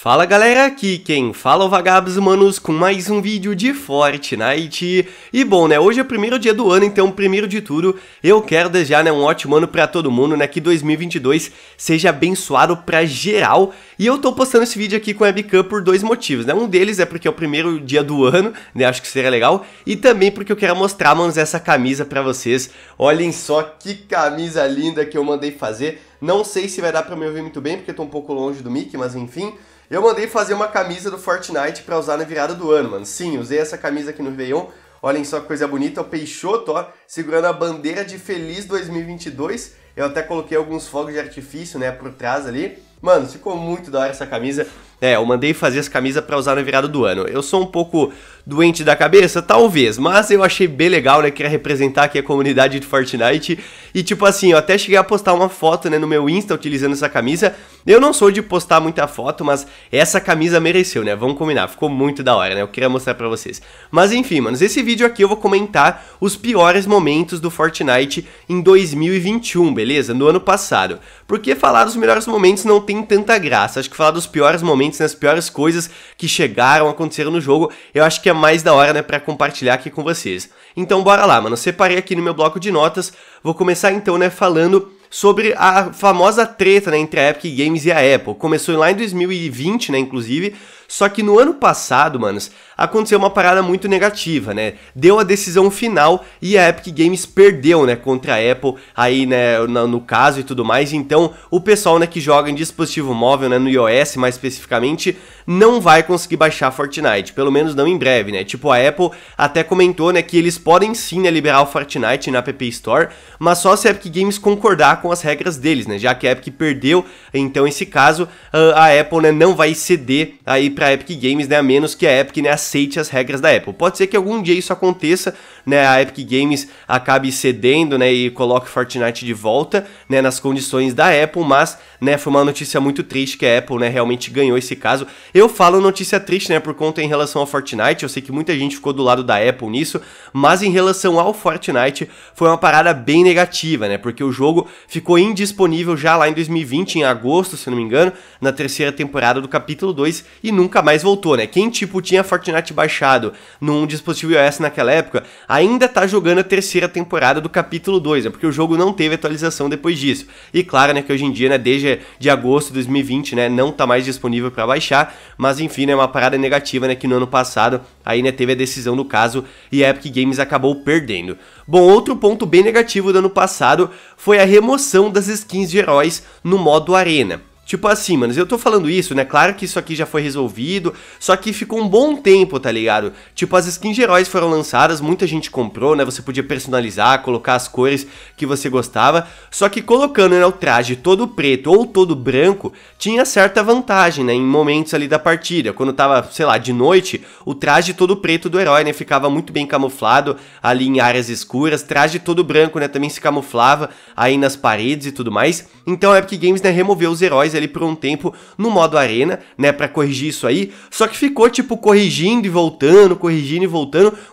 Fala galera, aqui quem fala é o Vagabbss, manos, com mais um vídeo de Fortnite. E bom, né, hoje é o primeiro dia do ano, então primeiro de tudo eu quero desejar, né, um ótimo ano pra todo mundo, né, que 2022 seja abençoado pra geral. E eu tô postando esse vídeo aqui com a webcam por dois motivos, né, um deles é porque é o primeiro dia do ano, né, acho que seria legal. E também porque eu quero mostrar, manos, essa camisa pra vocês. Olhem só que camisa linda que eu mandei fazer. Não sei se vai dar pra me ouvir muito bem, porque eu tô um pouco longe do mic, mas enfim. Eu mandei fazer uma camisa do Fortnite pra usar na virada do ano, mano. Sim, usei essa camisa aqui no Réveillon. Olhem só que coisa bonita, o Peixoto, ó, segurando a bandeira de Feliz 2022. Eu até coloquei alguns fogos de artifício, né, por trás ali. Mano, ficou muito da hora essa camisa. É, eu mandei fazer essa camisa pra usar na virada do ano. Eu sou um pouco doente da cabeça, talvez, mas eu achei bem legal, né, queria representar aqui a comunidade de Fortnite. E tipo assim, eu até cheguei a postar uma foto, né, no meu Insta utilizando essa camisa. Eu não sou de postar muita foto, mas essa camisa mereceu, né, vamos combinar, ficou muito da hora, né, eu queria mostrar pra vocês. Mas enfim, manos, esse vídeo aqui eu vou comentar os piores momentos do Fortnite em 2021, beleza? No ano passado. Porque falar dos melhores momentos não tem tanta graça, acho que falar dos piores momentos, nas piores coisas que chegaram, aconteceram no jogo, eu acho que é mais da hora, né, pra compartilhar aqui com vocês. Então bora lá, mano, separei aqui no meu bloco de notas, vou começar então, né, falando sobre a famosa treta, né, entre a Epic Games e a Apple. Começou lá em 2020, né, inclusive, só que no ano passado, manos, aconteceu uma parada muito negativa, né, deu a decisão final e a Epic Games perdeu, né, contra a Apple, aí, né, no caso e tudo mais. Então, o pessoal, né, que joga em dispositivo móvel, né, no iOS mais especificamente, não vai conseguir baixar Fortnite, pelo menos não em breve, né, tipo, a Apple até comentou, né, que eles podem sim, né, liberar o Fortnite na App Store, mas só se a Epic Games concordar com as regras deles, né, já que a Epic perdeu, então esse caso, a Apple, né, não vai ceder aí pra Epic Games, né, a menos que a Epic, né, aceite as regras da Apple. Pode ser que algum dia isso aconteça, né, a Epic Games acabe cedendo, né, e coloque Fortnite de volta, né, nas condições da Apple, mas, né, foi uma notícia muito triste que a Apple, né, realmente ganhou esse caso. Eu falo notícia triste, né, por conta em relação ao Fortnite, eu sei que muita gente ficou do lado da Apple nisso, mas em relação ao Fortnite, foi uma parada bem negativa, né, porque o jogo ficou indisponível já lá em 2020, em agosto, se não me engano, na terceira temporada do capítulo 2, e nunca mais voltou, né? Quem, tipo, tinha Fortnite baixado num dispositivo iOS naquela época, ainda tá jogando a terceira temporada do capítulo 2, né? Porque o jogo não teve atualização depois disso. E claro, né, que hoje em dia, né, desde de agosto de 2020, né, não tá mais disponível pra baixar, mas enfim, né, uma parada negativa, né, que no ano passado, aí, né, teve a decisão do caso e a Epic Games acabou perdendo. Bom, outro ponto bem negativo do ano passado foi a remoção das skins de heróis no modo Arena. Tipo assim, mano, eu tô falando isso, né, claro que isso aqui já foi resolvido, só que ficou um bom tempo, tá ligado? Tipo, as skins de heróis foram lançadas, muita gente comprou, né, você podia personalizar, colocar as cores que você gostava, só que colocando, né, o traje todo preto ou todo branco, tinha certa vantagem, né, em momentos ali da partida, quando tava, sei lá, de noite, o traje todo preto do herói, né, ficava muito bem camuflado ali em áreas escuras, traje todo branco, né, também se camuflava aí nas paredes e tudo mais. Então a Epic Games, né, removeu os heróis ali por um tempo no modo Arena, né, pra corrigir isso aí, só que ficou tipo corrigindo e voltando,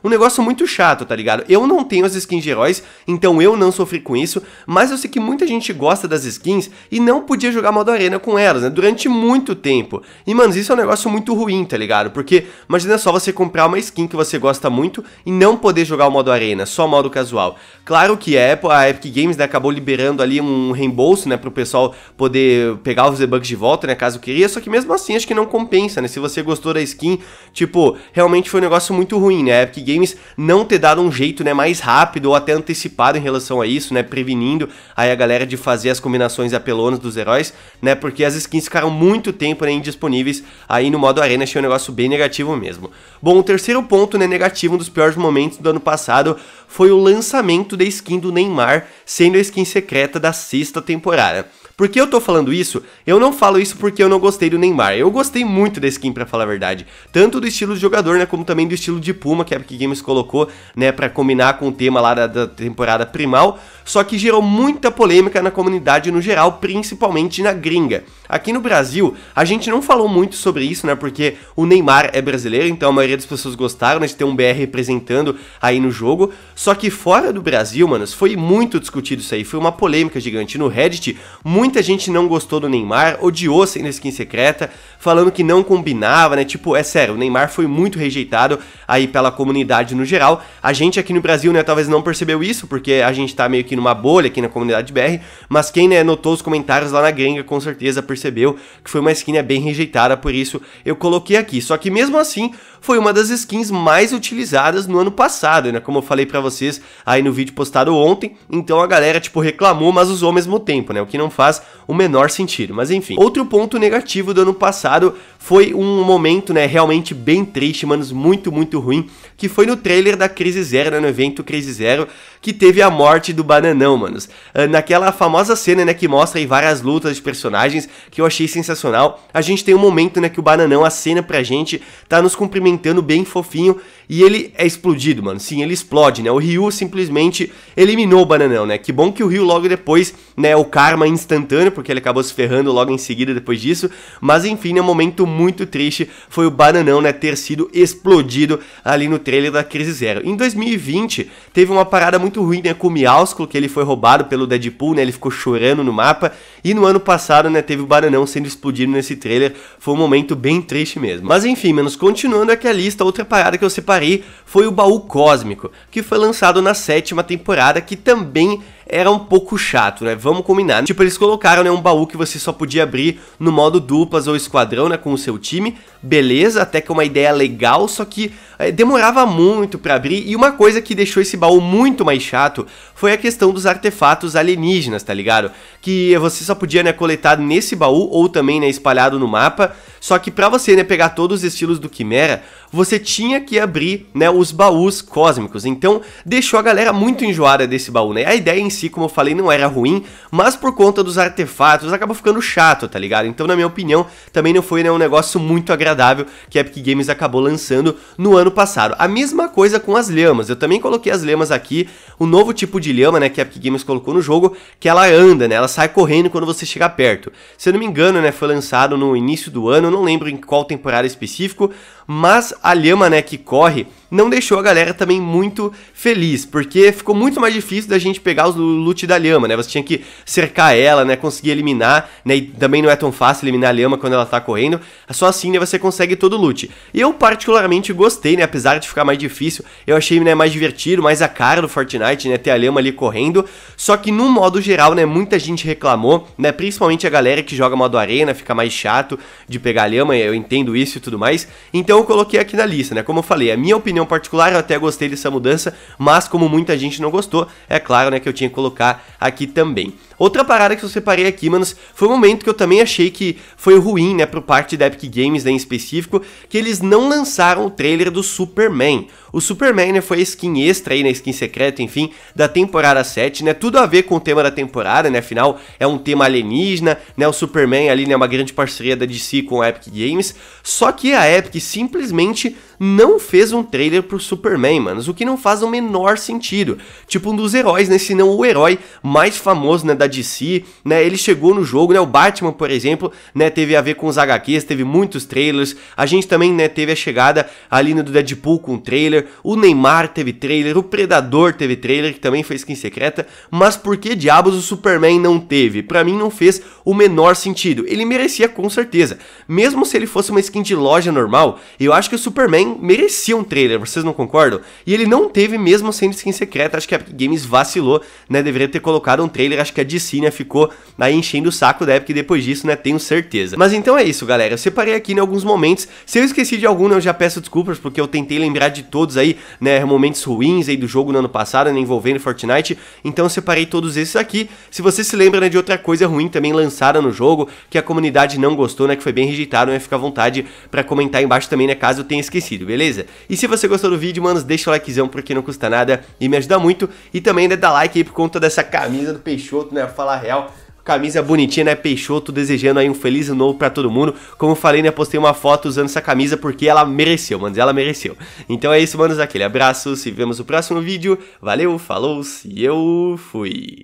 um negócio muito chato, tá ligado? Eu não tenho as skins de heróis, então eu não sofri com isso, mas eu sei que muita gente gosta das skins e não podia jogar modo Arena com elas, né, durante muito tempo, e mano, isso é um negócio muito ruim, tá ligado? Porque imagina só você comprar uma skin que você gosta muito e não poder jogar o modo Arena, só modo casual. Claro que a Epic Games, né, acabou liberando ali um reembolso, né, pro pessoal poder pegar os debugs de volta, né, caso queria, só que mesmo assim acho que não compensa, né, se você gostou da skin, tipo, realmente foi um negócio muito ruim, né, a Epic Games não ter dado um jeito, né, mais rápido ou até antecipado em relação a isso, né, prevenindo aí a galera de fazer as combinações apelonas dos heróis, né, porque as skins ficaram muito tempo, né, indisponíveis aí no modo Arena, achei um negócio bem negativo mesmo. Bom, o terceiro ponto, né, negativo, um dos piores momentos do ano passado foi o lançamento da skin do Neymar, sendo a skin secreta da 6ª temporada. Por que eu tô falando isso? Eu não falo isso porque eu não gostei do Neymar, eu gostei muito da skin, pra falar a verdade, tanto do estilo de jogador, né, como também do estilo de Puma, que a Epic Games colocou, né, pra combinar com o tema lá da temporada primal, só que gerou muita polêmica na comunidade no geral, principalmente na gringa. Aqui no Brasil, a gente não falou muito sobre isso, né, porque o Neymar é brasileiro, então a maioria das pessoas gostaram, né, de ter um BR representando aí no jogo, só que fora do Brasil, manos, foi muito discutido isso aí, foi uma polêmica gigante, no Reddit, muita gente não gostou do Neymar, odiou sendo skin secreta, falando que não combinava, né? Tipo, é sério, o Neymar foi muito rejeitado aí pela comunidade no geral. A gente aqui no Brasil, né, talvez não percebeu isso, porque a gente tá meio que numa bolha aqui na comunidade BR, mas quem, né, notou os comentários lá na gringa, com certeza percebeu que foi uma skin, né, bem rejeitada, por isso eu coloquei aqui. Só que mesmo assim, foi uma das skins mais utilizadas no ano passado, né, como eu falei pra vocês aí no vídeo postado ontem. Então a galera, tipo, reclamou, mas usou ao mesmo tempo, né, o que não faz o menor sentido, mas enfim. Outro ponto negativo do ano passado foi um momento, né, realmente bem triste, manos, muito ruim, que foi no trailer da Crise Zero, né, no evento Crise Zero, que teve a morte do Bananão, manos, naquela famosa cena, né, que mostra aí várias lutas de personagens, que eu achei sensacional. A gente tem um momento, né, que o Bananão acena pra gente, tá nos cumprimentando bem fofinho, e ele é explodido, mano, sim, ele explode, né, o Ryu simplesmente eliminou o Bananão, né, que bom que o Ryu logo depois, né, o karma instantâneo, porque ele acabou se ferrando logo em seguida depois disso, mas enfim, né, um momento muito triste foi o Bananão, né, ter sido explodido ali no trailer da Crise Zero. Em 2020, teve uma parada muito ruim, né, com o Miausclo, que ele foi roubado pelo Deadpool, né, ele ficou chorando no mapa, e no ano passado, né, teve o Bananão sendo explodido nesse trailer, foi um momento bem triste mesmo. Mas enfim, menos, continuando aqui a lista, outra parada que eu separei foi o baú cósmico, que foi lançado na 7ª temporada, que também era um pouco chato, né, vamos combinar. Tipo, eles colocaram, né, um baú que você só podia abrir no modo duplas ou esquadrão, né, com o seu time, beleza, até que é uma ideia legal, só que demorava muito pra abrir, e uma coisa que deixou esse baú muito mais chato foi a questão dos artefatos alienígenas, tá ligado? Que você só podia, né, coletar nesse baú, ou também, né, espalhado no mapa, só que pra você, né, pegar todos os estilos do Quimera, você tinha que abrir, né, os baús cósmicos, então deixou a galera muito enjoada desse baú, né, a ideia em si, como eu falei, não era ruim, mas por conta dos artefatos acaba ficando chato, tá ligado? Então, na minha opinião, também não foi, né, um negócio muito agradável que a Epic Games acabou lançando no ano passado. A mesma coisa com as lhamas, eu também coloquei as lhamas aqui, o novo tipo de lhama, né, que a Epic Games colocou no jogo, que ela anda, né, ela sai correndo quando você chegar perto. Se eu não me engano, né, foi lançado no início do ano, não lembro em qual temporada específico, mas a lhama, né, que corre, não deixou a galera também muito feliz, porque ficou muito mais difícil da gente pegar os loot da lhama, né, você tinha que cercar ela, né, conseguir eliminar, né, e também não é tão fácil eliminar a lhama quando ela tá correndo, só assim, né, você consegue todo o loot. Eu particularmente gostei, né, apesar de ficar mais difícil, eu achei, né, mais divertido, mais a cara do Fortnite, né, ter a lhama ali correndo, só que no modo geral, né, muita gente reclamou, né, principalmente a galera que joga modo arena, fica mais chato de pegar a lhama, eu entendo isso e tudo mais, então eu coloquei aqui na lista, né, como eu falei, a minha opinião particular, eu até gostei dessa mudança, mas como muita gente não gostou, é claro, né, que eu tinha que colocar aqui também. Outra parada que eu separei aqui, manos, foi um momento que eu também achei que foi ruim, né, por parte da Epic Games, né, em específico, que eles não lançaram o trailer do Superman. O Superman, né, foi a skin extra aí, né, skin secreta, enfim, da temporada 7, né, tudo a ver com o tema da temporada, né, afinal é um tema alienígena, né, o Superman ali, né, uma grande parceria da DC com a Epic Games, só que a Epic simplesmente não fez um trailer pro Superman, manos, o que não faz o menor sentido. Tipo, um dos heróis, né, se não o herói mais famoso, né, da DC, né, ele chegou no jogo, né, o Batman, por exemplo, né, teve a ver com os HQs, teve muitos trailers, a gente também, né, teve a chegada ali no Deadpool com trailer, o Neymar teve trailer, o Predador teve trailer, que também foi skin secreta, mas por que diabos o Superman não teve? Pra mim não fez o menor sentido, ele merecia com certeza, mesmo se ele fosse uma skin de loja normal, eu acho que o Superman merecia um trailer, vocês não concordam? E ele não teve mesmo sendo skin secreta, acho que a Epic Games vacilou, né, deveria ter colocado um trailer, acho que a DC, né, ficou aí enchendo o saco da Epic depois disso, né, tenho certeza. Mas então é isso, galera, eu separei aqui, né, alguns momentos, se eu esqueci de algum, né, eu já peço desculpas, porque eu tentei lembrar de todos aí, né, momentos ruins aí do jogo no ano passado, né, envolvendo Fortnite, então eu separei todos esses aqui. Se você se lembra, né, de outra coisa ruim também lançada no jogo, que a comunidade não gostou, né, que foi bem rejeitado, né, fica à vontade pra comentar aí embaixo também, né, caso eu tenha esquecido, beleza? E se você gostou do vídeo, manos, deixa o likezão, porque não custa nada e me ajuda muito, e também, né, dá like aí por conta dessa camisa do Peixoto, né, falar a real, camisa bonitinha, né, Peixoto, desejando aí um feliz ano novo pra todo mundo, como eu falei, né, postei uma foto usando essa camisa porque ela mereceu, manos, ela mereceu. Então é isso, manos, aquele abraço, se vemos no próximo vídeo, valeu, falou, se eu fui.